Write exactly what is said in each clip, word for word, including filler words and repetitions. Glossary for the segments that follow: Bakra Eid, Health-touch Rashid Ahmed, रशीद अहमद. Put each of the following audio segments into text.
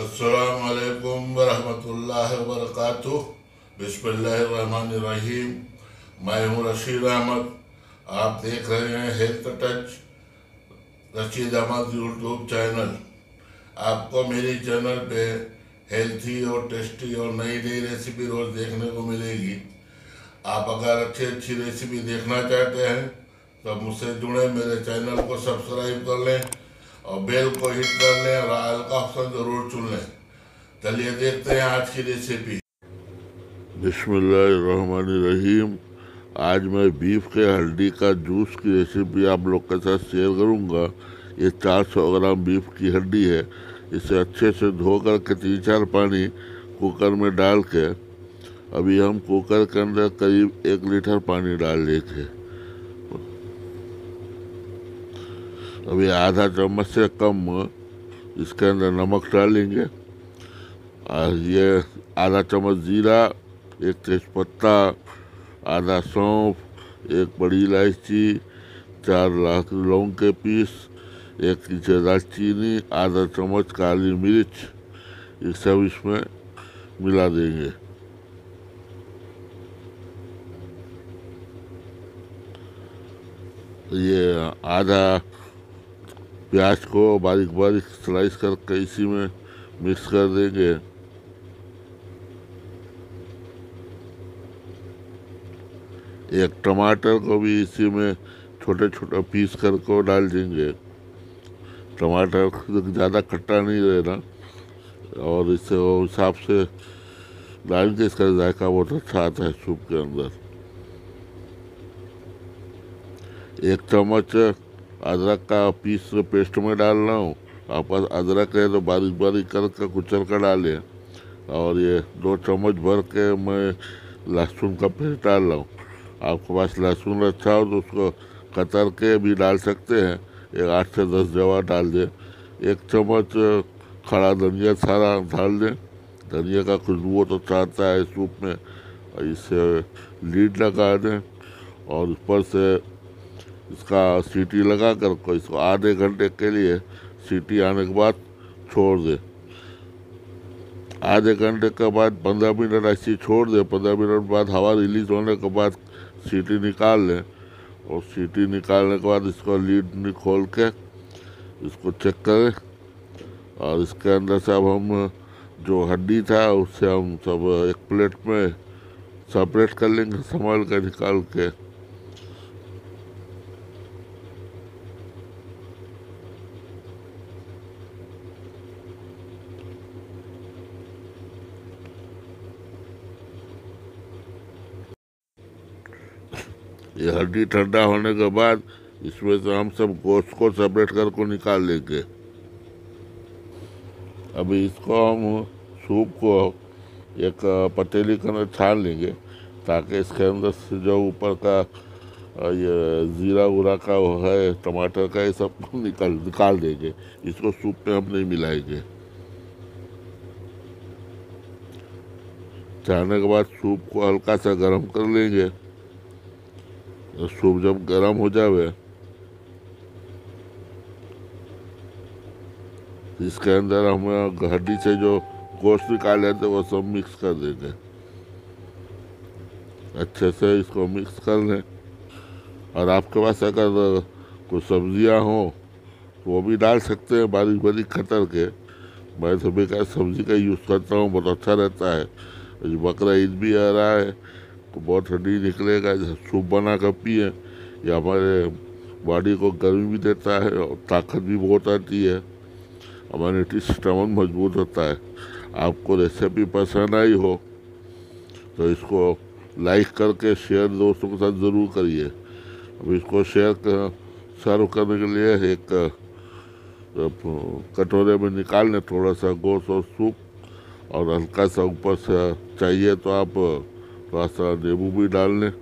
अस्सलाम वालेकुम वरहमतुल्लाहि वबरकातुह। बिस्मिल्लाहिर्रहमानिर्रहीम। मैं हूँ रशीद अहमद, आप देख रहे हैं health touch रशीद अहमद YouTube channel. आपको मेरी चैनल पे हेल्थी और टेस्टी और नई नई रेसिपी रोज़ देखने को मिलेगी। आप अगर अच्छी अच्छी रेसिपी देखना चाहते हैं तो मुझसे जुड़े, मेरे चैनल को सब्सक्राइब कर लें और बेल को हिट कर लें और आल का ऑप्शन ज़रूर चुन लें। चलिए देखते हैं आज की रेसिपी। बिस्मिल्लाहिर्रहमानिर्रहीम। आज मैं बीफ के हल्दी का जूस की रेसिपी आप लोग के साथ शेयर करूंगा। ये चार सौ ग्राम बीफ की हड्डी है, इसे अच्छे से धोकर के तीन चार पानी कुकर में डाल के, अभी हम कुकर के अंदर करीब एक लीटर पानी डाल देंगे। अभी आधा चम्मच से कम इसके अंदर नमक डालेंगे, और ये आधा चम्मच जीरा, एक तेज़पत्ता, आधा सौंफ, एक बड़ी इलायची, चार लाख लौंग के पीस, एक चम्मच चीनी, आधा चम्मच काली मिर्च, ये सब इसमें मिला देंगे। ये आधा प्याज को बारीक बारीक स्लाइस करके इसी में मिक्स कर देंगे। एक टमाटर को भी इसी में छोटे छोटे पीस करके डाल देंगे। टमाटर ज़्यादा खट्टा नहीं रहना, और इससे वो हिसाब से डाल के इसका जायका बहुत अच्छा आता है सूप के अंदर। एक चम्मच अदरक का पीस पेस्ट में डाल रहा हूँ। आपस अदरक है तो बारीक बारीक करके कुचल कर डालें, और ये दो चम्मच भर के मैं लहसुन का पेस्ट डाल रहा हूँ। आपके पास लहसुन अच्छा हो तो उसको कतर के भी डाल सकते हैं, एक आठ से दस जवा डाल दें। एक चम्मच खड़ा धनिया सारा डाल दें, धनिया का खुशबू तो चाहता है सूप में, इसे लीड लगा दें और ऊपर से इसका सीटी लगा कर को इसको आधे घंटे के लिए सीटी आने के बाद छोड़ दें। आधे घंटे के बाद पंद्रह मिनट ऐसी छोड़ दें। पंद्रह मिनट बाद हवा रिलीज होने के बाद सीटी निकाल लें, और सीटी निकालने के बाद इसको लीड खोल के इसको चेक करें, और इसके अंदर सब हम जो हड्डी था उससे हम सब एक प्लेट में सेपरेट कर लेंगे, संभाल के निकाल के। ये हड्डी ठंडा होने के बाद इसमें से हम सब गोश्त को सेपरेट करके निकाल लेंगे। अभी इसको हम सूप को एक पतीली के अंदर छान लेंगे, ताकि इसके अंदर से जो ऊपर का ये जीरा उरा का है, टमाटर का, ये सब निकाल निकाल देंगे। इसको सूप में हम नहीं मिलाएंगे। छानने के बाद सूप को हल्का सा गर्म कर लेंगे। सूप जब गर्म हो जावे इसके अंदर हम हड्डी से जो गोश्त निकाले थे वो सब मिक्स कर देंगे। अच्छे से इसको मिक्स कर लें, और आपके पास अगर कुछ सब्जियां हो तो वो भी डाल सकते हैं बारीक बारीक कतर के। मैं सभी का सब्जी का यूज़ करता हूँ, बहुत अच्छा रहता है। बकरा ईद भी आ रहा है तो बहुत हड्डी निकलेगा, सूप बना कर पिए। ये हमारे बॉडी को गर्मी भी देता है और ताकत भी बहुत आती है, हमारे स्टमक मजबूत होता है। आपको रेसिपी पसंद आई हो तो इसको लाइक करके शेयर दोस्तों के साथ ज़रूर करिए। अब इसको शेयर कर सर्व करने के लिए एक कटोरे में निकाल लें थोड़ा सा गोश्त और सूप, और हल्का सा ऊपर से चाहिए तो आप थोड़ा सा नींबू भी डाल लें,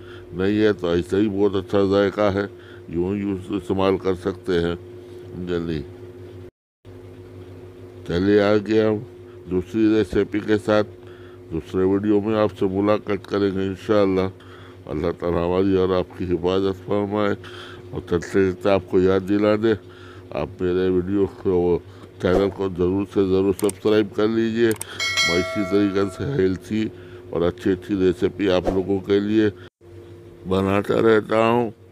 नहीं है तो ऐसे ही बहुत अच्छा जायका है, यूँ यूँ इस्तेमाल कर सकते हैं। जल्दी चलिए आगे हम दूसरी रेसिपी के साथ दूसरे वीडियो में आपसे मुलाकात करेंगे इंशाअल्लाह। अल्लाह ताला हमारी और आपकी हिफाजत फरमाए, और चलते चलते आपको याद दिला दे, आप मेरे वीडियो को चैनल को ज़रूर से ज़रूर सब्सक्राइब कर लीजिए। मैं इसी तरीके से हेल्थी और अच्छी अच्छी रेसिपी आप लोगों के लिए बनाता रहता हूँ।